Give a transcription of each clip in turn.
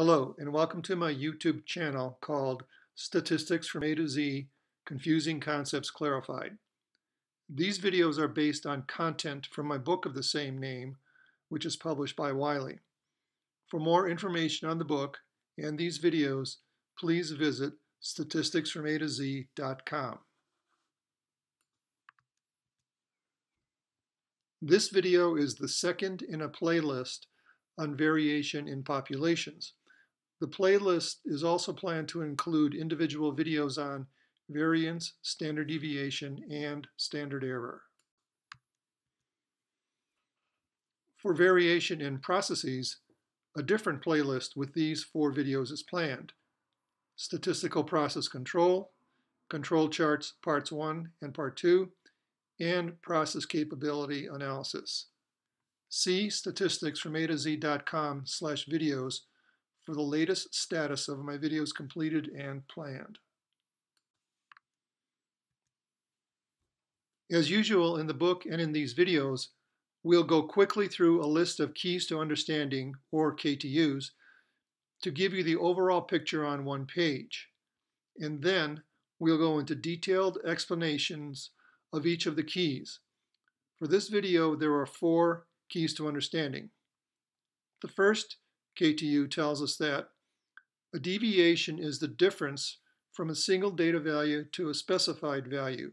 Hello, and welcome to my YouTube channel called Statistics from A to Z, Confusing Concepts Clarified. These videos are based on content from my book of the same name, which is published by Wiley. For more information on the book and these videos, please visit StatisticsFromAtoZ.com. This video is the second in a playlist on variation in populations. The playlist is also planned to include individual videos on variance, standard deviation, and standard error. For variation in processes, a different playlist with these four videos is planned: statistical process control, control charts parts 1 and part 2, and process capability analysis. See statisticsfromatoz.com/videos for the latest status of my videos completed and planned. As usual in the book and in these videos, we'll go quickly through a list of keys to understanding, or KTUs, to give you the overall picture on one page. And then we'll go into detailed explanations of each of the keys. For this video, there are four keys to understanding. The first KTU tells us that a deviation is the difference from a single data value to a specified value.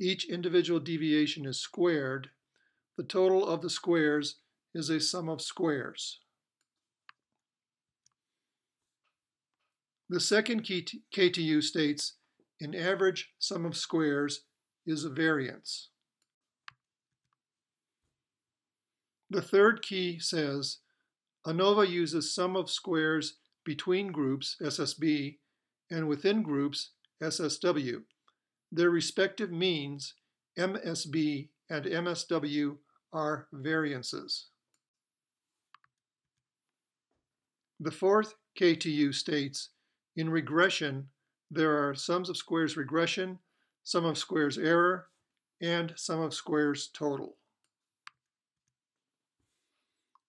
Each individual deviation is squared. The total of the squares is a sum of squares. The second KTU states an average sum of squares is a variance. The third key says ANOVA uses sum of squares between groups, SSB, and within groups, SSW. Their respective means, MSB and MSW, are variances. The fourth KTU states, in regression, there are sums of squares regression, sum of squares error, and sum of squares total.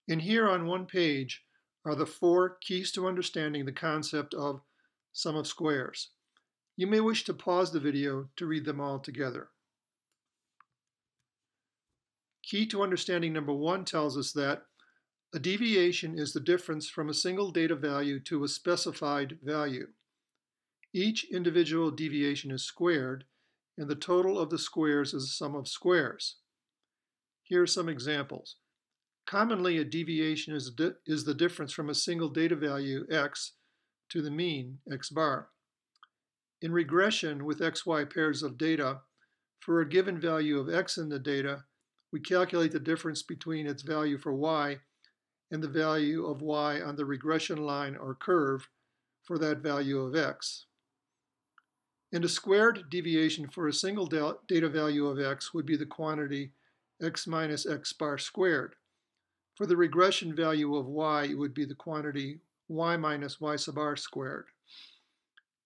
And here on one page are the four keys to understanding the concept of sum of squares. You may wish to pause the video to read them all together. Key to understanding number one tells us that a deviation is the difference from a single data value to a specified value. Each individual deviation is squared, and the total of the squares is a sum of squares. Here are some examples. Commonly, a deviation is the difference from a single data value, x, to the mean, x bar. In regression with xy pairs of data, for a given value of x in the data, we calculate the difference between its value for y and the value of y on the regression line or curve for that value of x. And a squared deviation for a single data value of x would be the quantity x minus x bar squared. For the regression value of y, it would be the quantity y minus y sub r squared.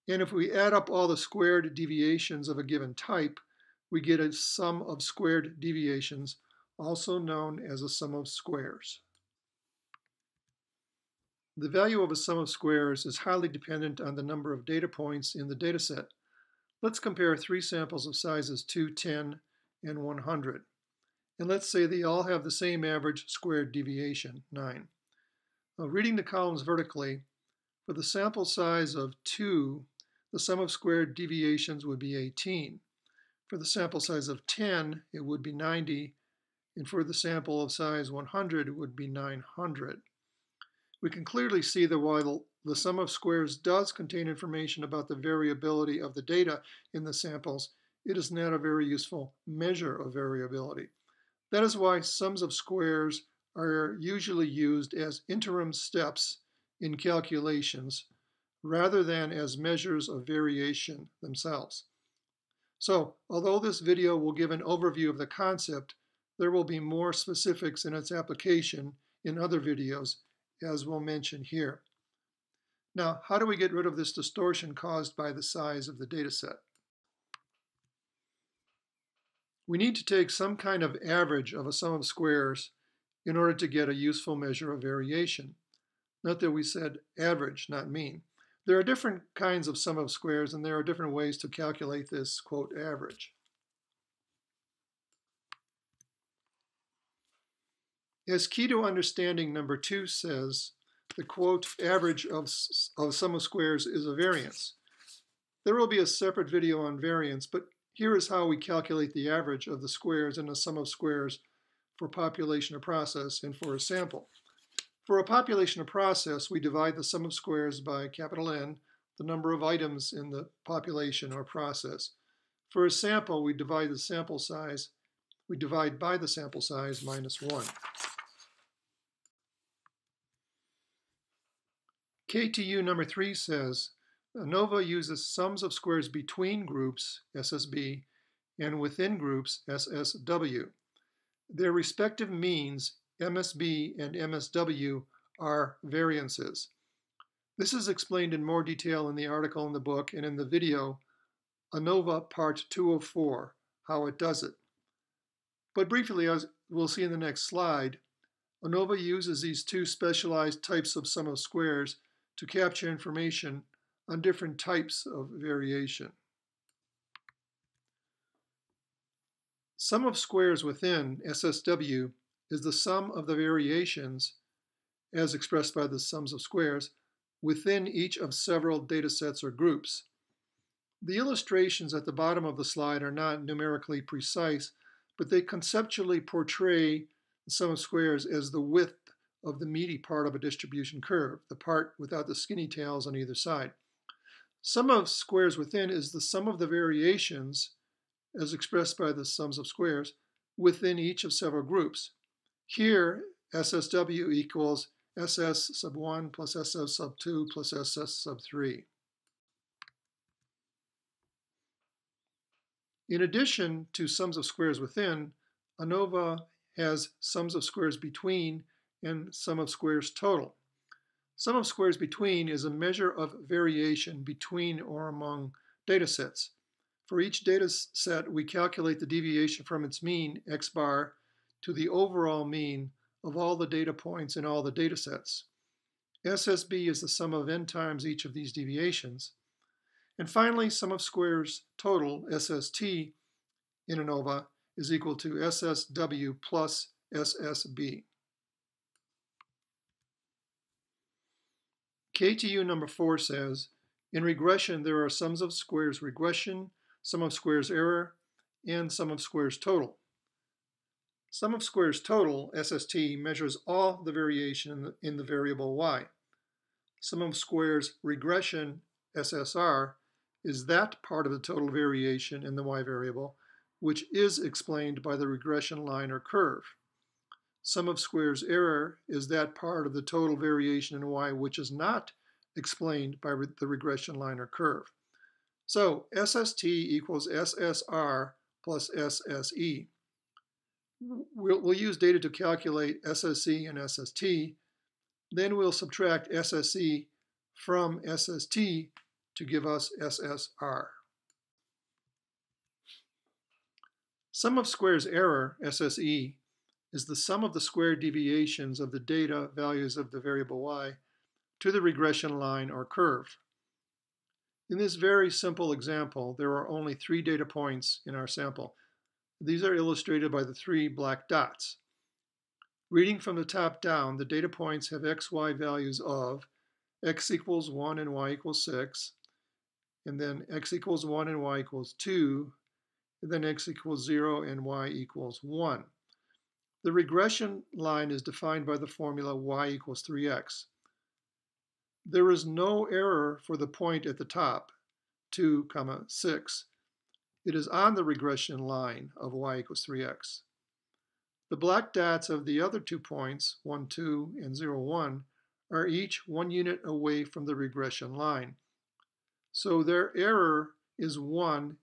And if we add up all the squared deviations of a given type, we get a sum of squared deviations, also known as a sum of squares. The value of a sum of squares is highly dependent on the number of data points in the dataset. Let's compare three samples of sizes 2, 10, and 100. And let's say they all have the same average squared deviation, 9. Now, reading the columns vertically, for the sample size of 2, the sum of squared deviations would be 18. For the sample size of 10, it would be 90. And for the sample of size 100, it would be 900. We can clearly see that while the sum of squares does contain information about the variability of the data in the samples, it is not a very useful measure of variability. That is why sums of squares are usually used as interim steps in calculations rather than as measures of variation themselves. So, although this video will give an overview of the concept, there will be more specifics in its application in other videos, as we'll mention here. Now, how do we get rid of this distortion caused by the size of the dataset? We need to take some kind of average of a sum of squares in order to get a useful measure of variation. Note that we said average, not mean. There are different kinds of sum of squares, and there are different ways to calculate this, quote, average. As Key to Understanding number 2 says, the, quote, average of sum of squares is a variance. There will be a separate video on variance, but here is how we calculate the average of the squares in a sum of squares for population or process and for a sample. For a population or process, we divide the sum of squares by capital N, the number of items in the population or process. For a sample, we divide by the sample size minus 1. KTU number 3 says, ANOVA uses sums of squares between groups, SSB, and within groups, SSW. Their respective means, MSB and MSW, are variances. This is explained in more detail in the article in the book and in the video, ANOVA Part 204, How It Does It. But briefly, as we'll see in the next slide, ANOVA uses these two specialized types of sum of squares to capture information on different types of variation. Sum of squares within SSW is the sum of the variations, as expressed by the sums of squares, within each of several data sets or groups. The illustrations at the bottom of the slide are not numerically precise, but they conceptually portray the sum of squares as the width of the meaty part of a distribution curve, the part without the skinny tails on either side. Sum of squares within is the sum of the variations, as expressed by the sums of squares, within each of several groups. Here, SSW equals SS sub 1 plus SS sub 2 plus SS sub 3. In addition to sums of squares within, ANOVA has sums of squares between and sum of squares total. Sum of squares between is a measure of variation between or among data sets. For each data set, we calculate the deviation from its mean, x bar, to the overall mean of all the data points in all the data sets. SSB is the sum of n times each of these deviations. And finally, sum of squares total, SST, in ANOVA is equal to SSW plus SSB. KTU number 4 says, in regression, there are sums of squares regression, sum of squares error, and sum of squares total. Sum of squares total, SST, measures all the variation in the variable y. Sum of squares regression, SSR, is that part of the total variation in the y variable, which is explained by the regression line or curve. Sum of squares error is that part of the total variation in y which is not explained by the regression line or curve. So SST equals SSR plus SSE. We'll use data to calculate SSE and SST. Then we'll subtract SSE from SST to give us SSR. Sum of squares error, SSE, is the sum of the square deviations of the data values of the variable y to the regression line or curve. In this very simple example, there are only 3 data points in our sample. These are illustrated by the 3 black dots. Reading from the top down, the data points have xy values of x equals 1 and y equals 6, and then x equals 1 and y equals 2, and then x equals 0 and y equals 1. The regression line is defined by the formula y equals 3x. There is no error for the point at the top, 2, 6. It is on the regression line of y equals 3x. The black dots of the other 2 points, 1, 2, and 0, 1, are each 1 unit away from the regression line. So their error is 1,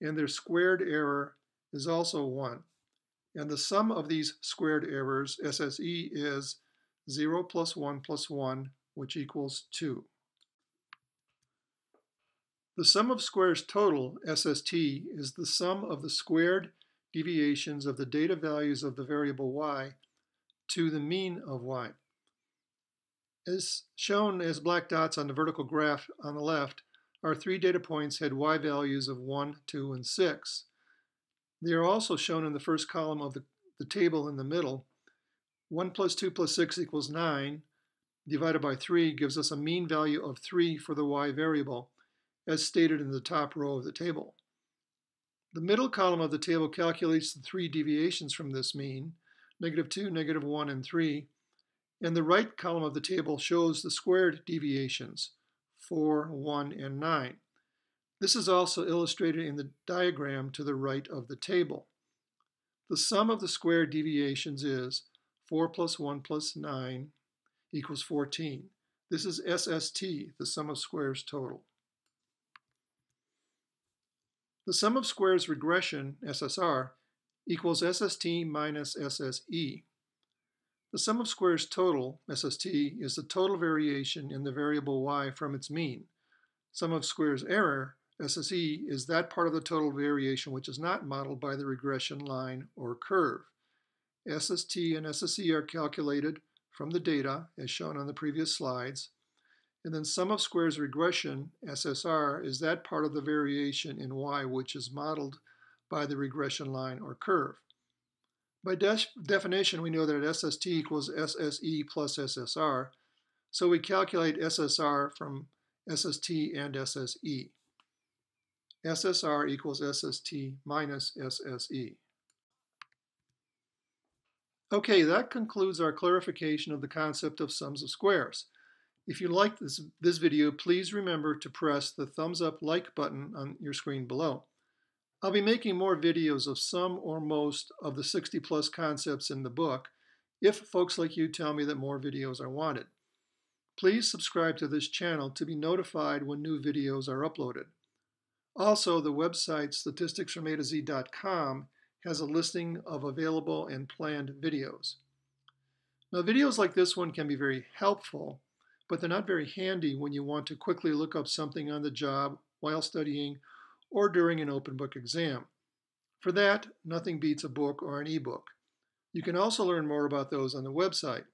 and their squared error is also 1. And the sum of these squared errors, SSE, is 0 plus 1, which equals 2. The sum of squares total, SST, is the sum of the squared deviations of the data values of the variable y to the mean of y. As shown as black dots on the vertical graph on the left, our three data points had y values of 1, 2, and 6. They are also shown in the first column of the table in the middle. 1 plus 2 plus 6 equals 9, divided by 3 gives us a mean value of 3 for the y variable, as stated in the top row of the table. The middle column of the table calculates the three deviations from this mean, -2, -1, and 3, and the right column of the table shows the squared deviations, 4, 1, and 9. This is also illustrated in the diagram to the right of the table. The sum of the squared deviations is 4 plus 1 plus 9 equals 14. This is SST, the sum of squares total. The sum of squares regression, SSR, equals SST minus SSE. The sum of squares total, SST, is the total variation in the variable y from its mean. Sum of squares error, SSE, is that part of the total variation which is not modeled by the regression line or curve. SST and SSE are calculated from the data, as shown on the previous slides, and then sum of squares regression, SSR, is that part of the variation in y which is modeled by the regression line or curve. By definition, we know that SST equals SSE plus SSR, so we calculate SSR from SST and SSE. SSR equals SST minus SSE. Okay, that concludes our clarification of the concept of sums of squares. If you liked this video, please remember to press the thumbs up like button on your screen below. I'll be making more videos of some or most of the 60 plus concepts in the book if folks like you tell me that more videos are wanted. Please subscribe to this channel to be notified when new videos are uploaded. Also, the website StatisticsFromAtoZ.com has a listing of available and planned videos. Now, videos like this one can be very helpful, but they're not very handy when you want to quickly look up something on the job while studying or during an open book exam. For that, nothing beats a book or an ebook. You can also learn more about those on the website.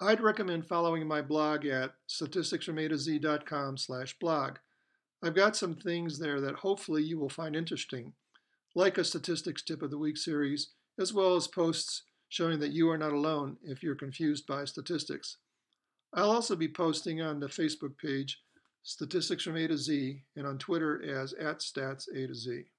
I'd recommend following my blog at statisticsfromatoz.com/blog. I've got some things there that hopefully you will find interesting, like a statistics tip of the week series, as well as posts showing that you are not alone if you're confused by statistics. I'll also be posting on the Facebook page, Statistics from A to Z, and on Twitter as @StatsA to Z.